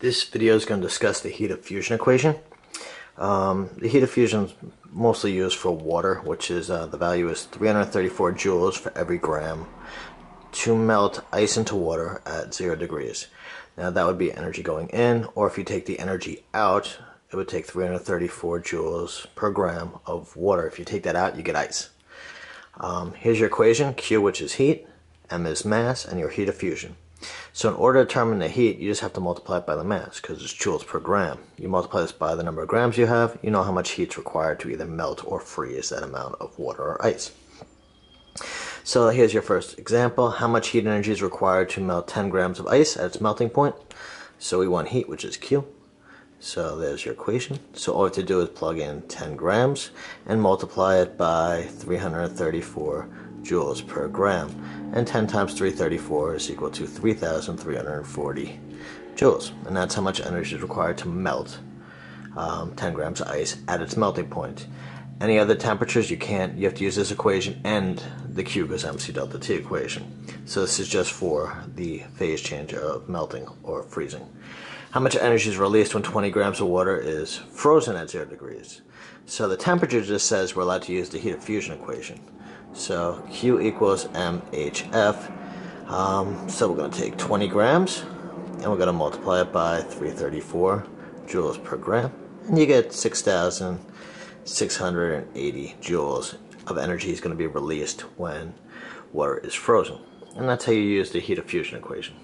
This video is going to discuss the heat of fusion equation. The heat of fusion is mostly used for water, which is the value is 334 joules for every gram to melt ice into water at 0 degrees. Now that would be energy going in, or if you take the energy out, it would take 334 joules per gram of water. If you take that out, you get ice. Here's your equation: Q, which is heat, M is mass, and your heat of fusion. So in order to determine the heat, you just have to multiply it by the mass, because it's joules per gram. You multiply this by the number of grams you have, you know how much heat's required to either melt or freeze that amount of water or ice. So here's your first example: how much heat energy is required to melt 10 grams of ice at its melting point. So we want heat, which is Q. So there's your equation. So all we have to do is plug in 10 grams and multiply it by 334 joules per gram, and 10 times 334 is equal to 3,340 joules, and that's how much energy is required to melt 10 grams of ice at its melting point. Any other temperatures you can't, you have to use this equation and the Q goes MC delta T equation. So this is just for the phase change of melting or freezing. How much energy is released when 20 grams of water is frozen at 0 degrees? So the temperature just says we're allowed to use the heat of fusion equation. So Q equals MHF. So we're going to take 20 grams and we're going to multiply it by 334 joules per gram, and you get 6,680 joules of energy is going to be released when water is frozen. And that's how you use the heat of fusion equation.